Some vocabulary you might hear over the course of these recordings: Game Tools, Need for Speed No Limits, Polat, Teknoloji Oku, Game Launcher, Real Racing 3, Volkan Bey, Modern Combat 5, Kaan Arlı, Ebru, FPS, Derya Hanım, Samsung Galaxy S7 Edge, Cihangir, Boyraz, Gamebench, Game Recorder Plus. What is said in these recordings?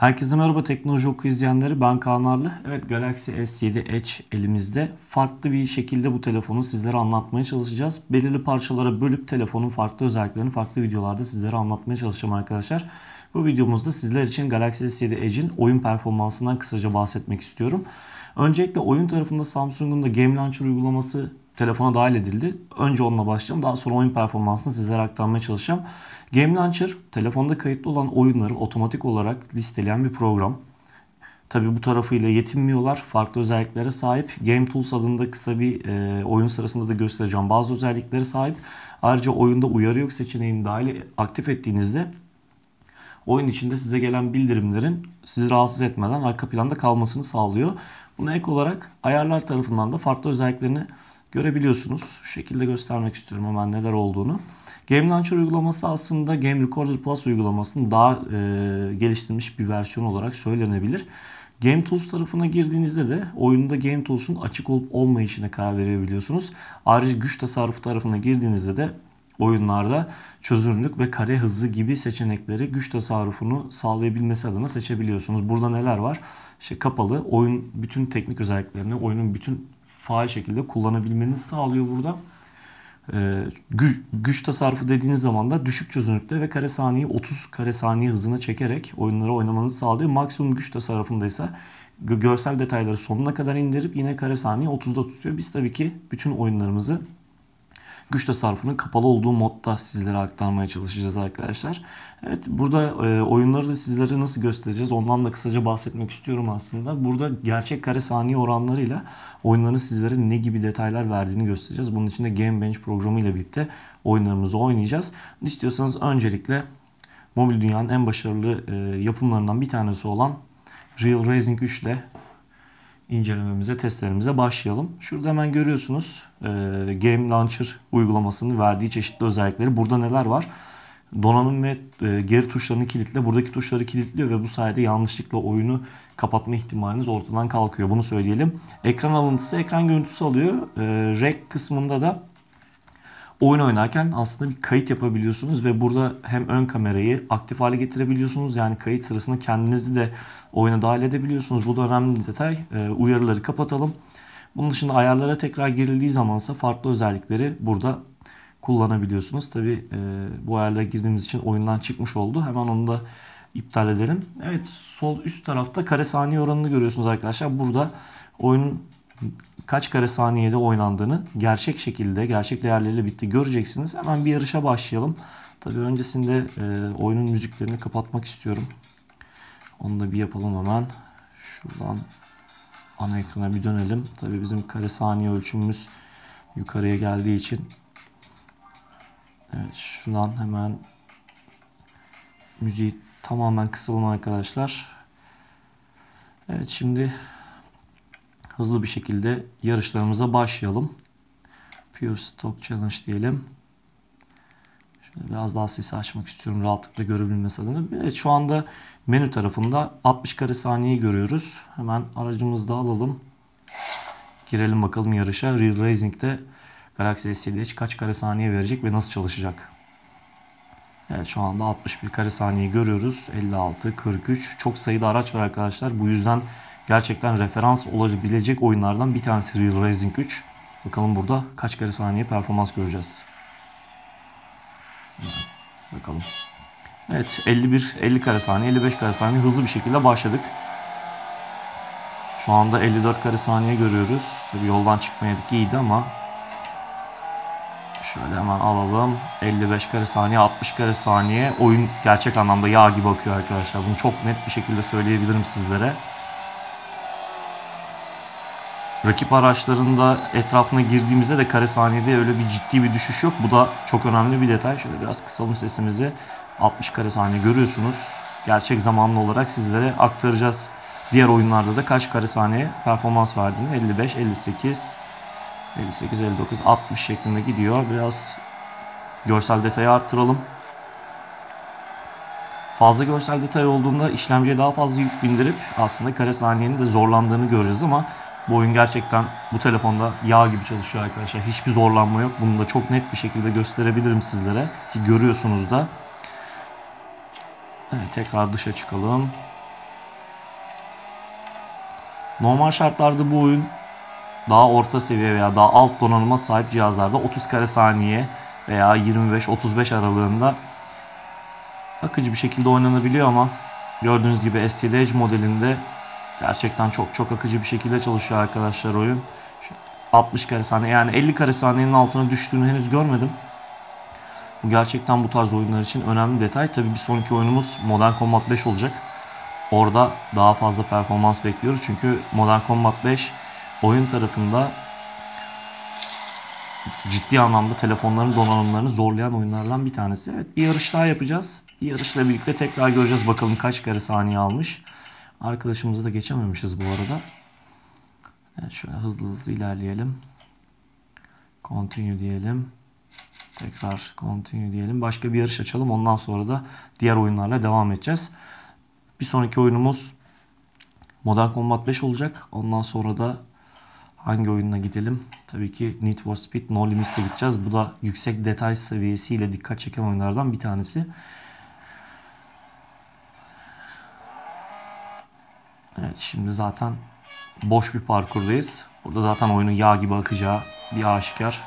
Herkese merhaba Teknoloji Oku izleyenleri, ben Kaan Arlı. Evet, Galaxy S7 Edge elimizde. Farklı bir şekilde bu telefonu sizlere anlatmaya çalışacağız. Belirli parçalara bölüp telefonun farklı özelliklerini farklı videolarda sizlere anlatmaya çalışacağım arkadaşlar. Bu videomuzda sizler için Galaxy S7 Edge'in oyun performansından kısaca bahsetmek istiyorum. Öncelikle oyun tarafında Samsung'un da Game Launcher uygulaması telefona dahil edildi. Önce onunla başlayalım. Daha sonra oyun performansını sizlere aktarmaya çalışacağım. Game Launcher, telefonda kayıtlı olan oyunları otomatik olarak listeleyen bir program. Tabii bu tarafıyla yetinmiyorlar. Farklı özelliklere sahip. Game Tools adında kısa bir oyun sırasında da göstereceğim bazı özelliklere sahip. Ayrıca oyunda uyarı yok seçeneğini dahil aktif ettiğinizde oyun içinde size gelen bildirimlerin sizi rahatsız etmeden arka planda kalmasını sağlıyor. Buna ek olarak ayarlar tarafından da farklı özelliklerini görebiliyorsunuz. Şu şekilde göstermek istiyorum hemen neler olduğunu. Game Launcher uygulaması aslında Game Recorder Plus uygulamasının daha geliştirilmiş bir versiyonu olarak söylenebilir. Game Tools tarafına girdiğinizde de oyunda Game Tools'un açık olup olmayışına karar verebiliyorsunuz. Ayrıca güç tasarrufu tarafına girdiğinizde de oyunlarda çözünürlük ve kare hızı gibi seçenekleri güç tasarrufunu sağlayabilmesi adına seçebiliyorsunuz. Burada neler var? İşte kapalı, oyun bütün teknik özelliklerini, oyunun bütün faal şekilde kullanabilmenizi sağlıyor burada. Güç tasarrufu dediğiniz zaman da düşük çözünürlükte ve kare saniye 30 kare saniye hızına çekerek oyunları oynamanızı sağlıyor. Maksimum güç tasarrufunda ise görsel detayları sonuna kadar indirip yine kare saniye 30'da tutuyor. Biz tabii ki bütün oyunlarımızı güç tasarrufunun kapalı olduğu modda sizlere aktarmaya çalışacağız arkadaşlar. Evet, burada oyunları da sizlere nasıl göstereceğiz ondan da kısaca bahsetmek istiyorum aslında. Burada gerçek kare saniye oranlarıyla oyunların sizlere ne gibi detaylar verdiğini göstereceğiz. Bunun için de Gamebench programı ile birlikte oyunlarımızı oynayacağız. İstiyorsanız öncelikle mobil dünyanın en başarılı yapımlarından bir tanesi olan Real Racing 3 ile incelememize, testlerimize başlayalım. Şurada hemen görüyorsunuz Game Launcher uygulamasının verdiği çeşitli özellikleri. Burada neler var? Donanım ve geri tuşlarını kilitle. Buradaki tuşları kilitliyor ve bu sayede yanlışlıkla oyunu kapatma ihtimaliniz ortadan kalkıyor. Bunu söyleyelim. Ekran alıntısı, ekran görüntüsü alıyor. Rec kısmında da oyun oynarken aslında bir kayıt yapabiliyorsunuz ve burada hem ön kamerayı aktif hale getirebiliyorsunuz. Yani kayıt sırasında kendinizi de oyuna dahil edebiliyorsunuz. Bu da önemli bir detay. Uyarıları kapatalım. Bunun dışında ayarlara tekrar girildiği zamansa farklı özellikleri burada kullanabiliyorsunuz. Tabii bu ayarlara girdiğimiz için oyundan çıkmış oldu. Hemen onu da iptal edelim. Evet, sol üst tarafta kare saniye oranını görüyorsunuz arkadaşlar. Burada oyunun kaç kare saniyede oynandığını gerçek şekilde, gerçek değerleriyle birlikte göreceksiniz. Hemen bir yarışa başlayalım. Tabii öncesinde oyunun müziklerini kapatmak istiyorum. Onu da bir yapalım hemen. Şuradan ana ekrana bir dönelim. Tabii bizim kare saniye ölçümümüz yukarıya geldiği için. Evet, şuradan hemen müziği tamamen kısalım arkadaşlar. Evet, şimdi hızlı bir şekilde yarışlarımıza başlayalım. Pure Stock Challenge diyelim. Şöyle biraz daha sesi açmak istiyorum rahatlıkla görebilmesi adına. Evet, şu anda menü tarafında 60 kare saniyeyi görüyoruz. Hemen aracımızı da alalım. Girelim bakalım yarışa. Real Racing'de Galaxy S7 Edge kaç kare saniye verecek ve nasıl çalışacak? Evet, şu anda 61 kare saniyeyi görüyoruz. 56, 43. Çok sayıda araç var arkadaşlar. Bu yüzden gerçekten referans olabilecek oyunlardan bir tanesi Real Racing 3. Bakalım burada kaç kare saniye performans göreceğiz. Bakalım. Evet, 50 kare saniye, 55 kare saniye hızlı bir şekilde başladık. Şu anda 54 kare saniye görüyoruz. Tabii yoldan çıkmayadık iyiydi ama şöyle hemen alalım. 55 kare saniye, 60 kare saniye. Oyun gerçek anlamda yağ gibi akıyor arkadaşlar. Bunu çok net bir şekilde söyleyebilirim sizlere. Rakip araçlarında etrafına girdiğimizde de kare saniyede öyle bir ciddi bir düşüş yok. Bu da çok önemli bir detay. Şöyle biraz kısalım sesimizi. 60 kare saniye görüyorsunuz. Gerçek zamanlı olarak sizlere aktaracağız. Diğer oyunlarda da kaç kare saniye performans verdiğini. 55, 58, 58, 59, 60 şeklinde gidiyor. Biraz görsel detayı arttıralım. Fazla görsel detay olduğunda işlemciye daha fazla yük bindirip aslında kare saniyenin de zorlandığını göreceğiz ama bu oyun gerçekten bu telefonda yağ gibi çalışıyor arkadaşlar. Hiçbir zorlanma yok. Bunu da çok net bir şekilde gösterebilirim sizlere. Ki görüyorsunuz da. Evet, tekrar dışa çıkalım. Normal şartlarda bu oyun daha orta seviye veya daha alt donanıma sahip cihazlarda 30 kare saniye veya 25-35 aralığında akıcı bir şekilde oynanabiliyor ama gördüğünüz gibi S7 Edge modelinde gerçekten çok akıcı bir şekilde çalışıyor arkadaşlar oyun. 60 kare saniye yani 50 kare saniyenin altına düştüğünü henüz görmedim. Bu gerçekten bu tarz oyunlar için önemli detay. Tabii bir sonraki oyunumuz Modern Combat 5 olacak. Orada daha fazla performans bekliyoruz. Çünkü Modern Combat 5 oyun tarafında ciddi anlamda telefonların donanımlarını zorlayan oyunlardan bir tanesi. Evet, bir yarış daha yapacağız. Bir yarışla birlikte tekrar göreceğiz bakalım kaç kare saniye almış. Arkadaşımızı da geçememişiz bu arada. Evet, şöyle hızlı ilerleyelim. Continue diyelim. Tekrar continue diyelim. Başka bir yarış açalım. Ondan sonra da diğer oyunlarla devam edeceğiz. Bir sonraki oyunumuz Modern Combat 5 olacak. Ondan sonra da hangi oyununa gidelim? Tabii ki Need for Speed No Limits'e gideceğiz. Bu da yüksek detay seviyesiyle dikkat çeken oyunlardan bir tanesi. Evet, şimdi zaten boş bir parkurdayız. Burada zaten oyunun yağ gibi akacağı bir aşikar.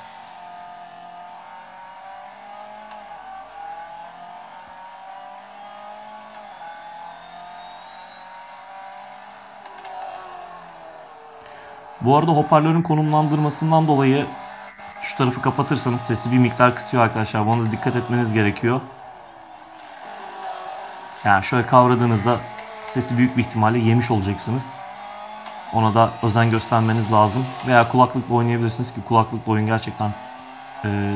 Bu arada hoparlörün konumlandırmasından dolayı şu tarafı kapatırsanız sesi bir miktar kısıyor arkadaşlar. Buna da dikkat etmeniz gerekiyor. Yani şöyle kavradığınızda sesi büyük bir ihtimalle yemiş olacaksınız. Ona da özen göstermeniz lazım. Veya kulaklıkla oynayabilirsiniz ki kulaklıkla oyun gerçekten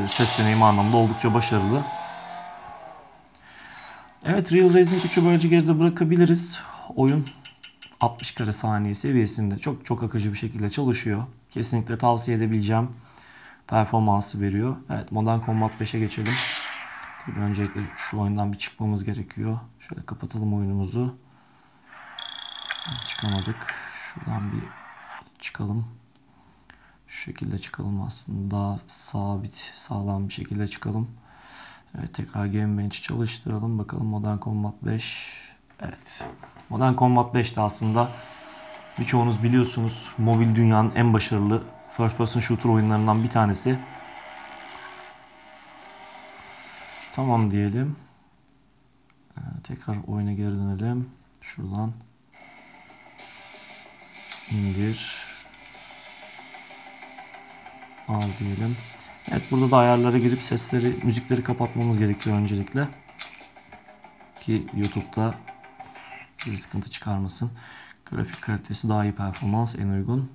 ses deneyimi anlamında oldukça başarılı. Evet, Real Racing 3'ü böylece geride bırakabiliriz. Oyun 60 kare saniye seviyesinde çok akıcı bir şekilde çalışıyor. Kesinlikle tavsiye edebileceğim performansı veriyor. Evet, Modern Combat 5'e geçelim. Tabii öncelikle şu oyundan bir çıkmamız gerekiyor. Şöyle kapatalım oyunumuzu. Çıkamadık. Şuradan bir çıkalım. Şu şekilde çıkalım aslında. Daha sabit, sağlam bir şekilde çıkalım. Evet, tekrar Gamebench'i çalıştıralım. Bakalım Modern Combat 5. Evet, Modern Combat 5'te aslında birçoğunuz biliyorsunuz mobil dünyanın en başarılı first person shooter oyunlarından bir tanesi. Tamam diyelim. Tekrar oyuna geri dönelim. Şuradan indir. Al diyelim. Evet, burada da ayarlara girip sesleri, müzikleri kapatmamız gerekiyor öncelikle. Ki YouTube'da bir sıkıntı çıkarmasın. Grafik kalitesi daha iyi, performans en uygun.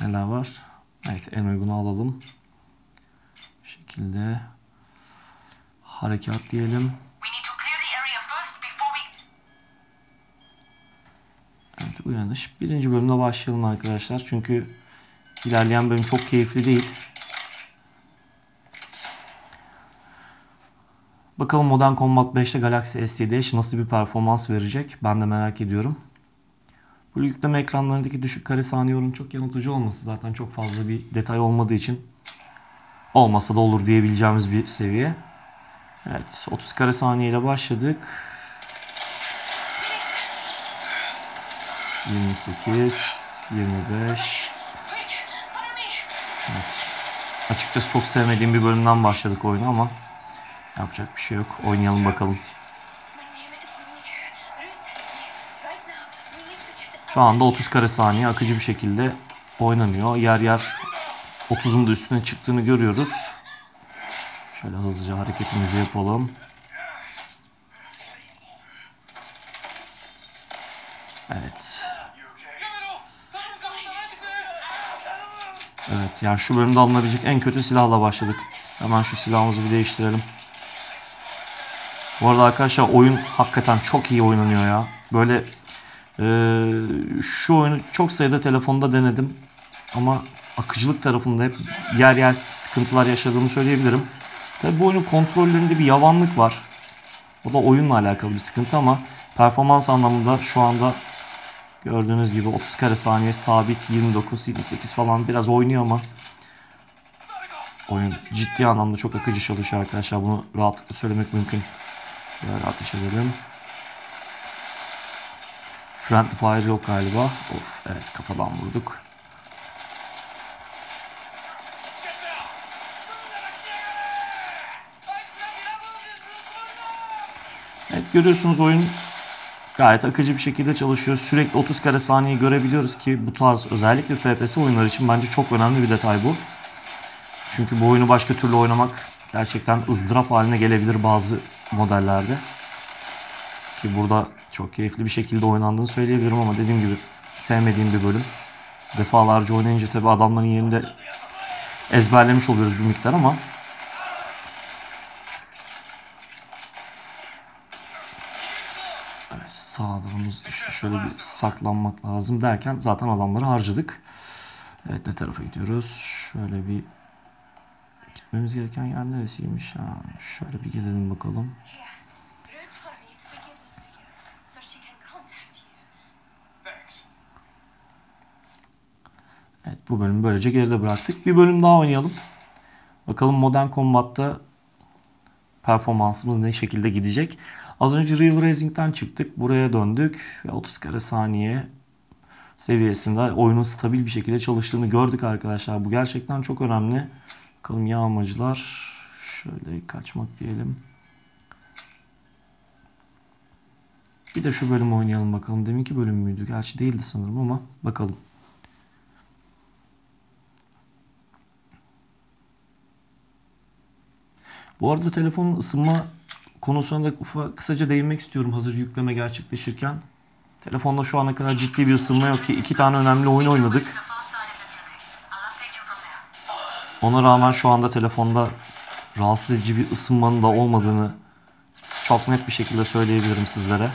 Neler var? Evet, en uygunu alalım. Bu şekilde harekat diyelim. Evet, uyanış. Birinci bölümde başlayalım arkadaşlar. Çünkü ilerleyen bölüm çok keyifli değil. Bakalım Modern Combat 5'te Galaxy S7 Edge nasıl bir performans verecek? Ben de merak ediyorum. Bu yükleme ekranlarındaki düşük kare saniye oranı çok yanıltıcı olması, zaten çok fazla bir detay olmadığı için olmasa da olur diyebileceğimiz bir seviye. Evet, 30 kare saniye ile başladık. 28, 25. Evet. Açıkçası çok sevmediğim bir bölümden başladık oyuna ama yapacak bir şey yok. Oynayalım bakalım. Şu anda 30 kare saniye akıcı bir şekilde oynanıyor. Yer yer 30'un da üstüne çıktığını görüyoruz. Şöyle hızlıca hareketimizi yapalım. Evet. Evet, yani şu bölümde alınabilecek en kötü silahla başladık. Hemen şu silahımızı bir değiştirelim. Bu arada arkadaşlar oyun hakikaten çok iyi oynanıyor ya. Böyle şu oyunu çok sayıda telefonda denedim. Ama akıcılık tarafında hep yer yer sıkıntılar yaşadığımı söyleyebilirim. Tabi bu oyunun kontrollerinde bir yavanlık var. O da oyunla alakalı bir sıkıntı ama performans anlamında şu anda gördüğünüz gibi 30 kare saniye sabit, 29-28 falan biraz oynuyor ama oyun ciddi anlamda çok akıcı çalışıyor arkadaşlar. Bunu rahatlıkla söylemek mümkün. Böyle ateş edelim. Friendly fire yok galiba. Of, evet, kafadan vurduk. Evet, görüyorsunuz oyun gayet akıcı bir şekilde çalışıyor. Sürekli 30 kare saniye görebiliyoruz ki bu tarz özellikle FPS oyunlar için bence çok önemli bir detay bu. Çünkü bu oyunu başka türlü oynamak gerçekten ızdırap haline gelebilir bazı modellerde. Ki burada çok keyifli bir şekilde oynandığını söyleyebilirim ama dediğim gibi sevmediğim bir bölüm. Defalarca oynayınca tabi adamların yerinde ezberlemiş oluyoruz bir miktar ama. Evet, sağlığımız düştü. Şöyle bir saklanmak lazım derken zaten adamları harcadık. Evet, ne tarafa gidiyoruz? Şöyle bir gitmemiz gereken yer neresiymiş? Ha, şöyle bir gelelim bakalım. Evet, bu bölümü böylece geride bıraktık. Bir bölüm daha oynayalım. Bakalım Modern Combat'ta performansımız ne şekilde gidecek. Az önce Real Racing'den çıktık. Buraya döndük. Ve 30 kare saniye seviyesinde oyunun stabil bir şekilde çalıştığını gördük arkadaşlar. Bu gerçekten çok önemli. Bakalım yağmacılar. Şöyle kaçmak diyelim. Bir de şu bölümü oynayalım bakalım. Deminki bölüm müydü? Gerçi değildi sanırım ama bakalım. Bu arada telefonun ısınma konusuna da kısaca değinmek istiyorum hazır yükleme gerçekleşirken. Telefonda şu ana kadar ciddi bir ısınma yok ki, iki tane önemli oyun oynadık. Ona rağmen şu anda telefonda rahatsız edici bir ısınmanın da olmadığını çok net bir şekilde söyleyebilirim sizlere.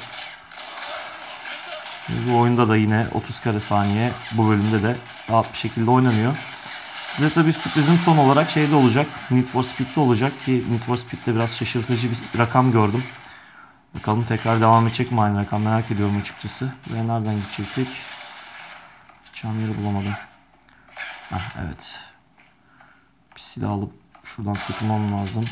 Bu oyunda da yine 30 kare saniye, bu bölümde de rahat bir şekilde oynanıyor. Size tabii sürprizim son olarak şeyde olacak, Need for Speed'de olacak ki Need for Speed'de biraz şaşırtıcı bir rakam gördüm. Bakalım tekrar devam edecek mi aynı rakam, merak ediyorum açıkçası. Ve nereden gidecektik? Gideceğim yeri bulamadım. Heh, evet. Bir silah alıp şuradan kurtulmam lazım.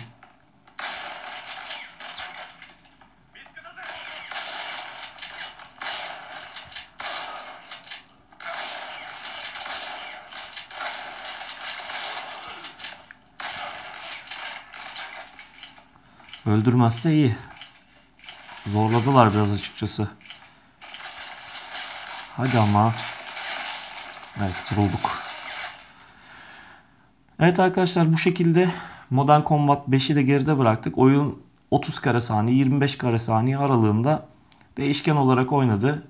Öldürmezse iyi. Zorladılar biraz açıkçası. Hadi ama. Evet, vurulduk. Evet arkadaşlar, bu şekilde Modern Combat 5'i de geride bıraktık. Oyun 30 kare saniye, 25 kare saniye aralığında değişken olarak oynadı.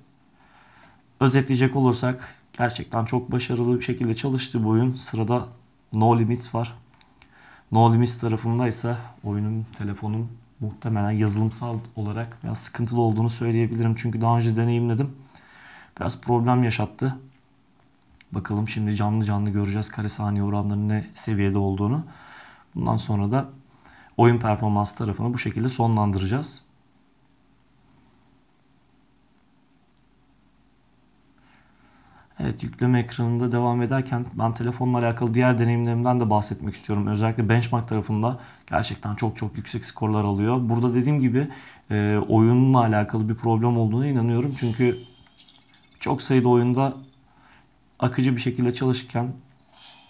Özetleyecek olursak gerçekten çok başarılı bir şekilde çalıştı bu oyun. Sırada No Limits var. No Limits tarafındaysa oyunun, telefonun muhtemelen yazılımsal olarak biraz sıkıntılı olduğunu söyleyebilirim. Çünkü daha önce deneyimledim. Biraz problem yaşattı. Bakalım şimdi canlı canlı göreceğiz kare saniye oranlarının ne seviyede olduğunu. Bundan sonra da oyun performansı tarafını bu şekilde sonlandıracağız. Evet, yükleme ekranında devam ederken ben telefonla alakalı diğer deneyimlerimden de bahsetmek istiyorum. Özellikle benchmark tarafında gerçekten çok çok yüksek skorlar alıyor. Burada dediğim gibi oyunla alakalı bir problem olduğuna inanıyorum. Çünkü çok sayıda oyunda akıcı bir şekilde çalışırken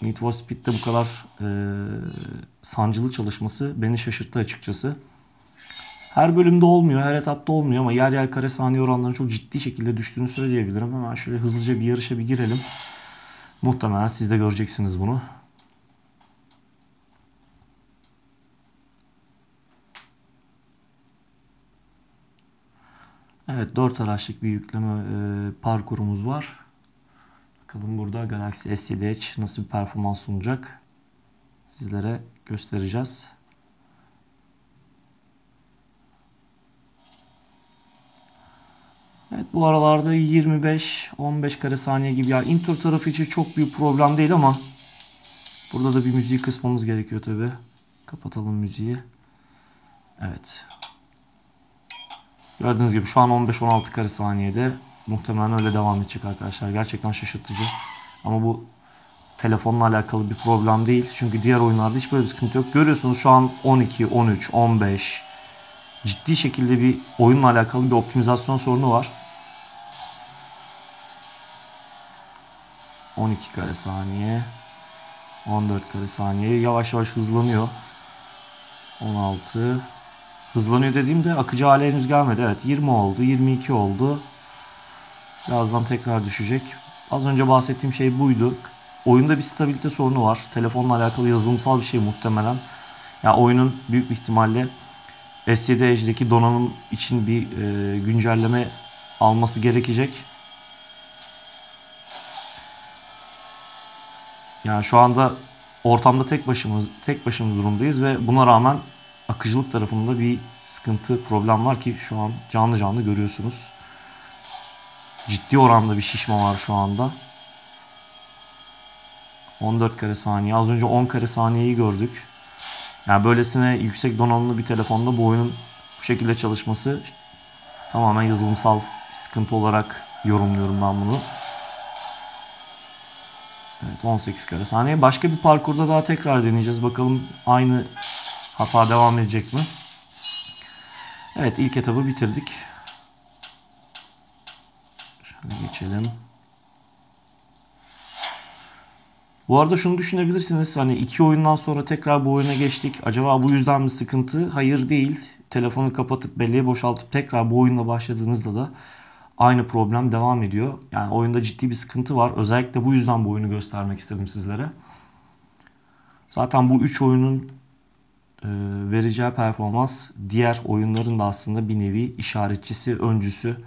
Need for Speed'de bu kadar sancılı çalışması beni şaşırttı açıkçası. Her bölümde olmuyor, her etapta olmuyor ama yer yer kare saniye oranlarının çok ciddi şekilde düştüğünü söyleyebilirim. Hemen şöyle hızlıca bir yarışa bir girelim. Muhtemelen siz de göreceksiniz bunu. Evet, 4 araçlık bir yükleme parkurumuz var. Bakalım burada Galaxy S7 Edge nasıl bir performans sunacak, sizlere göstereceğiz. Evet, bu aralarda 25-15 kare saniye gibi, ya intro tarafı için çok büyük problem değil ama burada da bir müziği kısmamız gerekiyor tabi. Kapatalım müziği. Evet. Gördüğünüz gibi şu an 15-16 kare saniyede muhtemelen öyle devam edecek arkadaşlar. Gerçekten şaşırtıcı. Ama bu telefonla alakalı bir problem değil. Çünkü diğer oyunlarda hiç böyle bir sıkıntı yok. Görüyorsunuz şu an 12, 13, 15... Ciddi şekilde bir oyunla alakalı bir optimizasyon sorunu var. 12 kare saniye, 14 kare saniye, yavaş yavaş hızlanıyor. 16 hızlanıyor dediğimde akıcı hale henüz gelmedi. Evet, 20 oldu, 22 oldu. Birazdan tekrar düşecek. Az önce bahsettiğim şey buydu. Oyunda bir stabilite sorunu var. Telefonla alakalı yazılımsal bir şey muhtemelen. Yani oyunun büyük bir ihtimalle S7 Edge'deki donanım için bir güncelleme alması gerekecek. Yani şu anda ortamda tek başımız durumdayız ve buna rağmen akıcılık tarafında bir sıkıntı, problem var ki şu an canlı canlı görüyorsunuz. Ciddi oranda bir şişme var şu anda. 14 kare saniye. Az önce 10 kare saniyeyi gördük. Yani böylesine yüksek donanımlı bir telefonda bu oyunun bu şekilde çalışması tamamen yazılımsal bir sıkıntı olarak yorumluyorum ben bunu. Evet, 18 kare saniye. Başka bir parkurda daha tekrar deneyeceğiz. Bakalım aynı hata devam edecek mi? Evet, ilk etabı bitirdik. Şöyle geçelim. Bu arada şunu düşünebilirsiniz, hani iki oyundan sonra tekrar bu oyuna geçtik. Acaba bu yüzden mi sıkıntı? Hayır, değil. Telefonu kapatıp belleği boşaltıp tekrar bu oyunla başladığınızda da aynı problem devam ediyor. Yani oyunda ciddi bir sıkıntı var. Özellikle bu yüzden bu oyunu göstermek istedim sizlere. Zaten bu üç oyunun vereceği performans diğer oyunların da aslında bir nevi işaretçisi, öncüsü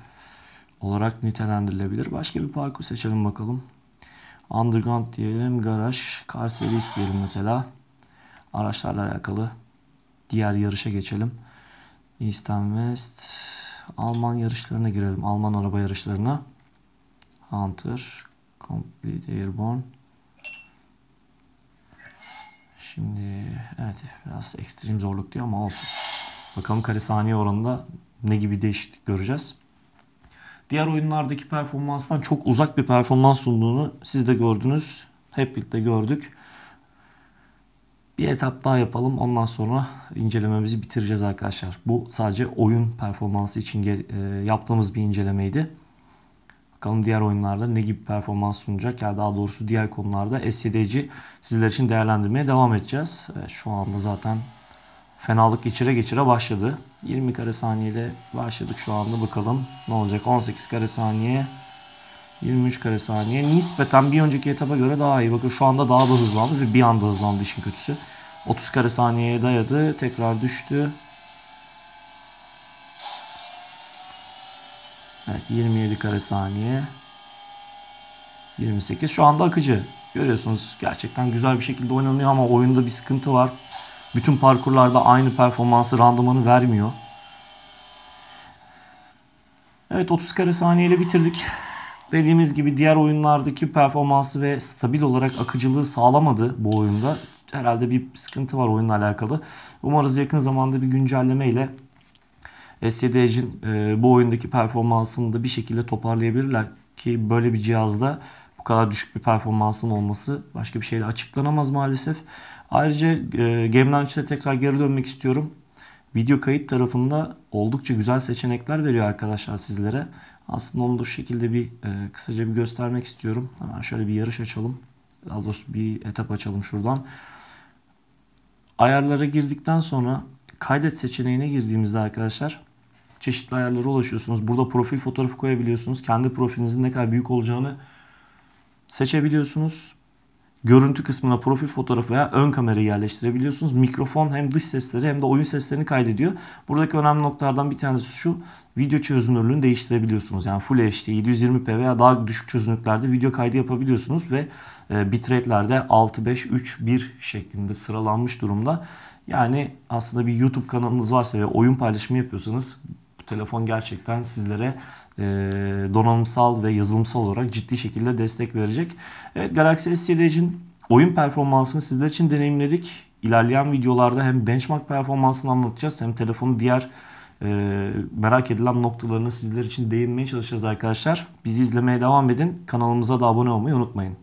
olarak nitelendirilebilir. Başka bir parkur seçelim bakalım. Underground diyelim, garaj, car series diyelim mesela. Araçlarla alakalı diğer yarışa geçelim. East and West, Alman yarışlarına girelim. Alman araba yarışlarına. Hunter, Complete Airborne. Şimdi evet, biraz ekstrem zorluk diyor ama olsun. Bakalım kare saniye oranında ne gibi değişiklik göreceğiz. Diğer oyunlardaki performanstan çok uzak bir performans sunduğunu siz de gördünüz. Hep birlikte gördük. Bir etap daha yapalım. Ondan sonra incelememizi bitireceğiz arkadaşlar. Bu sadece oyun performansı için yaptığımız bir incelemeydi. Bakalım diğer oyunlarda ne gibi performans sunacak. Ya daha doğrusu diğer konularda S7 Edge'i sizler için değerlendirmeye devam edeceğiz. Evet, şu anda zaten fenalık geçire geçire başladı. 20 kare saniyeyle başladık şu anda. Bakalım ne olacak? 18 kare saniye, 23 kare saniye. Nispeten bir önceki etaba göre daha iyi. Bakın şu anda daha da hızlandı ve bir anda hızlandı işin kötüsü. 30 kare saniyeye dayadı. Tekrar düştü. Evet, 27 kare saniye. 28. Şu anda akıcı. Görüyorsunuz, gerçekten güzel bir şekilde oynanıyor ama oyunda bir sıkıntı var. Bütün parkurlarda aynı performansı, randımanı vermiyor. Evet, 30 kare saniyeyle bitirdik. Dediğimiz gibi diğer oyunlardaki performansı ve stabil olarak akıcılığı sağlamadı bu oyunda. Herhalde bir sıkıntı var oyunla alakalı. Umarız yakın zamanda bir güncelleme ile S7 Edge'in bu oyundaki performansını da bir şekilde toparlayabilirler. Ki böyle bir cihazda bu kadar düşük bir performansın olması başka bir şeyle açıklanamaz maalesef. Ayrıca Game Launcher'a tekrar geri dönmek istiyorum. Video kayıt tarafında oldukça güzel seçenekler veriyor arkadaşlar sizlere. Aslında onu da şu şekilde bir kısaca bir göstermek istiyorum. Hemen şöyle bir yarış açalım. Daha doğrusu bir etap açalım şuradan. Ayarlara girdikten sonra kaydet seçeneğine girdiğimizde arkadaşlar çeşitli ayarlara ulaşıyorsunuz. Burada profil fotoğrafı koyabiliyorsunuz. Kendi profilinizin ne kadar büyük olacağını seçebiliyorsunuz. Görüntü kısmına profil fotoğrafı veya ön kamerayı yerleştirebiliyorsunuz. Mikrofon hem dış sesleri hem de oyun seslerini kaydediyor. Buradaki önemli noktalardan bir tanesi şu: video çözünürlüğünü değiştirebiliyorsunuz. Yani Full HD, 720p veya daha düşük çözünürlüklerde video kaydı yapabiliyorsunuz ve bitrate'lerde 6, 5, 3, 1 şeklinde sıralanmış durumda. Yani aslında bir YouTube kanalınız varsa ve oyun paylaşımı yapıyorsanız bu telefon gerçekten sizlere donanımsal ve yazılımsal olarak ciddi şekilde destek verecek. Evet, Galaxy S7 Edge'in oyun performansını sizler için deneyimledik. İlerleyen videolarda hem benchmark performansını anlatacağız hem telefonun diğer merak edilen noktalarını sizler için değinmeye çalışacağız arkadaşlar. Bizi izlemeye devam edin. Kanalımıza da abone olmayı unutmayın.